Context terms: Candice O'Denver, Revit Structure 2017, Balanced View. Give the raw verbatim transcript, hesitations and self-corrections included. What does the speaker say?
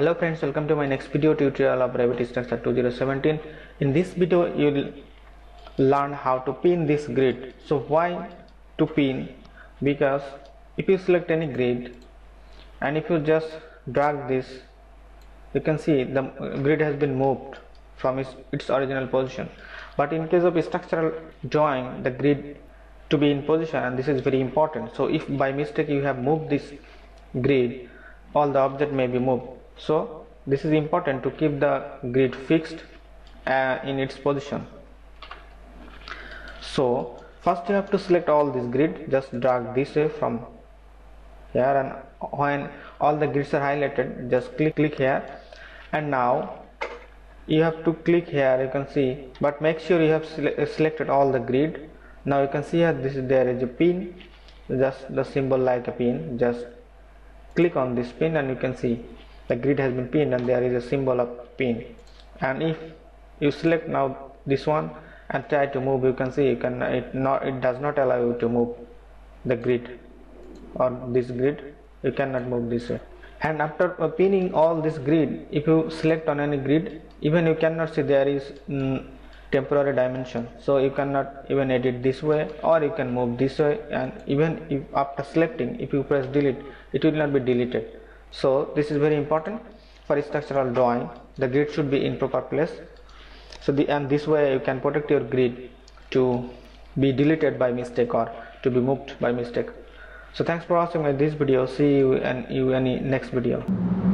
Hello friends, welcome to my next video tutorial of Revit Structure twenty seventeen. In this video you will learn how to pin this grid. So why to pin? Because if you select any grid and if you just drag this, you can see the grid has been moved from its, its original position. But in case of structural drawing, the grid to be in position, and this is very important. So if by mistake you have moved this grid, all the object may be moved. So this is important to keep the grid fixed uh, in its position. So first you have to select all this grid, just drag this way from here, and when all the grids are highlighted, just click click here. And now you have to click here, you can see, but make sure you have sele selected all the grid. Now you can see here this is, there is a pin, just the symbol like a pin. Just click on this pin and you can see the grid has been pinned and there is a symbol of pin. And if you select now this one and try to move, you can see you can it not it does not allow you to move the grid or this grid. You cannot move this way. And after pinning all this grid, if you select on any grid, even you cannot see there is mm, temporary dimension, so you cannot even edit this way, or you can move this way. And even if after selecting, if you press delete, it will not be deleted. So this is very important for structural drawing. The grid should be in proper place. So the and this way you can protect your grid to be deleted by mistake or to be moved by mistake. So thanks for watching my this video. See you and you any next video.